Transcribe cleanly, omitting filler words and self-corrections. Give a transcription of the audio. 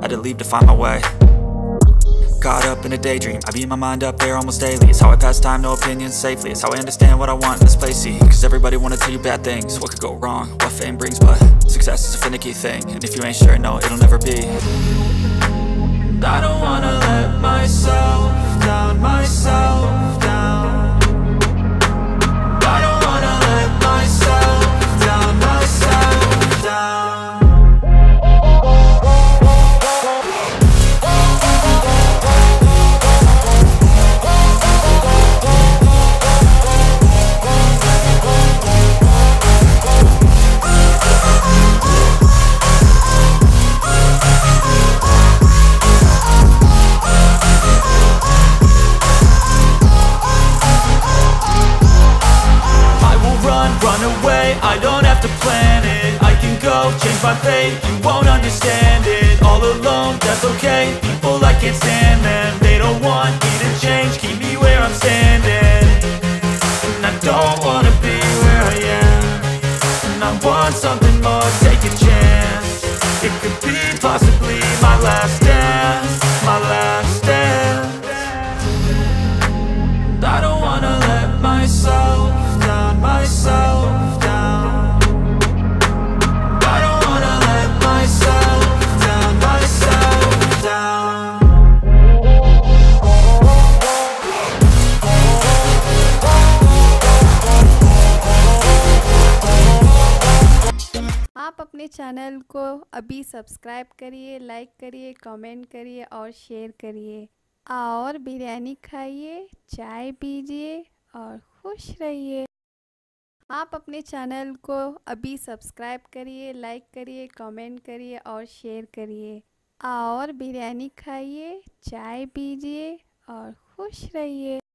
Had to leave to find my way. Caught up in a daydream, I beat my mind up there almost daily. It's how I pass time, no opinions safely. It's how I understand what I want in this place, see. Cause everybody wanna tell you bad things, what could go wrong, what fame brings. But success is a finicky thing, and if you ain't sure, no, it'll never be. I don't wanna let myself down, myself down. I don't wanna let myself down, myself down. I don't have to plan it, I can go change my fate. You won't understand it, all alone, that's okay. People, I can't stand them, they don't want me to change, keep me where I'm standing. And I don't wanna be where I am, and I want something more, take a chance. It could be possibly my last dance, my last dance. I don't wanna let myself down, myself. आप अपने channel को अभी subscribe करिए, like करिए, comment करिए और share करिए, और बिरयानी खाइए, चाय पीजिए और खुश रहिए। आप अपने चैनल को अभी सब्सक्राइब करिए, लाइक करिए, कमेंट करिए और शेयर करिए, और बिरयानी खाइए, चाय पीजिए और खुश रहिए।